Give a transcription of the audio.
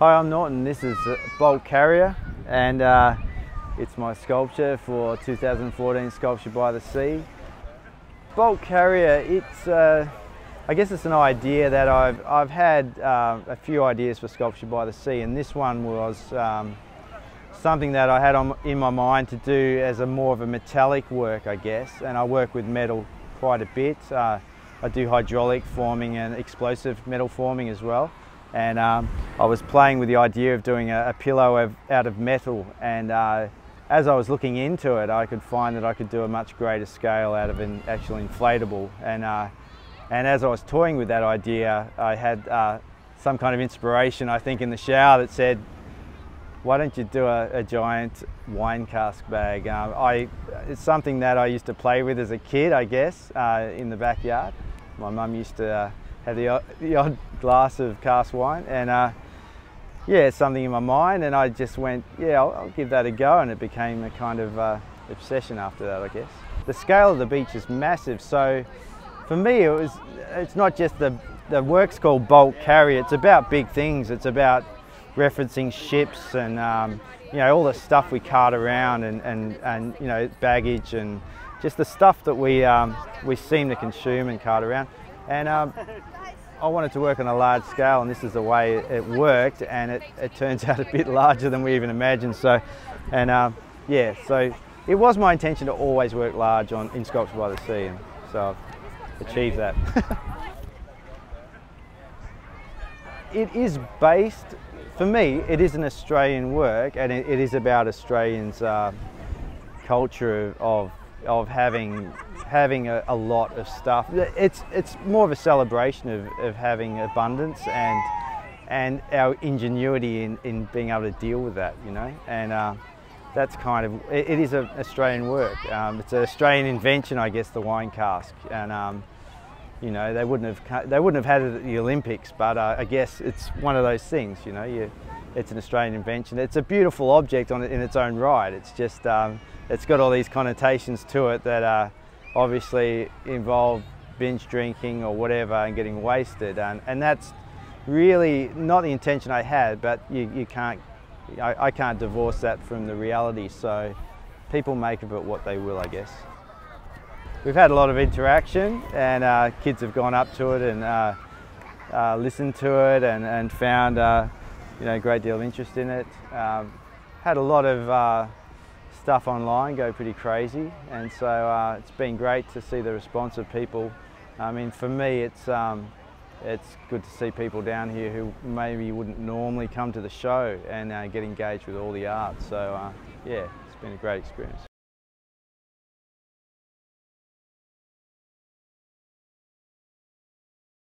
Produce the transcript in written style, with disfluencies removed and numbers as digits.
Hi, I'm Norton. This is Bulk Carrier, and it's my sculpture for 2014 Sculpture by the Sea. Bulk Carrier, it's, I guess it's an idea that I've had a few ideas for Sculpture by the Sea, and this one was something that I had in my mind to do as a more of a metallic work, I guess, and I work with metal quite a bit. I do hydraulic forming and explosive metal forming as well. And I was playing with the idea of doing a pillow out of metal, and as I was looking into it, I could find that I could do a much greater scale out of an actual inflatable. And as I was toying with that idea, I had some kind of inspiration, I think, in the shower that said, why don't you do a giant wine cask bag? It's something that I used to play with as a kid, I guess, in the backyard. My mum used to had the odd glass of cask wine, and yeah, something in my mind, and I just went, yeah, I'll give that a go, and it became a kind of obsession after that, I guess. The scale of the beach is massive, so for me it's not just the work's called Bulk Carrier, it's about big things, it's about referencing ships and you know, all the stuff we cart around and you know, baggage and just the stuff that we seem to consume and cart around. And I wanted to work on a large scale, and this is the way it worked, and it turns out a bit larger than we even imagined. So, and yeah, so it was my intention to always work large in Sculpture by the Sea, and so I've achieved that. It is based, for me, it is an Australian work, and it is about Australians' culture of having a lot of stuff. It's more of a celebration of having abundance and our ingenuity in being able to deal with that, you know. And that's kind of, it is an Australian work. It's an Australian invention, I guess, the wine cask. And you know, they wouldn't have had it at the Olympics, but I guess it's one of those things, you know. It's an Australian invention. It's a beautiful object in its own right. It's just, it's got all these connotations to it that obviously involve binge drinking or whatever and getting wasted. And that's really not the intention I had, but I can't divorce that from the reality. So people make of it what they will, I guess. We've had a lot of interaction, and kids have gone up to it and listened to it and found you know, a great deal of interest in it. Had a lot of stuff online go pretty crazy, and so it's been great to see the response of people. I mean, for me, it's good to see people down here who maybe wouldn't normally come to the show and get engaged with all the art. So yeah, it's been a great experience.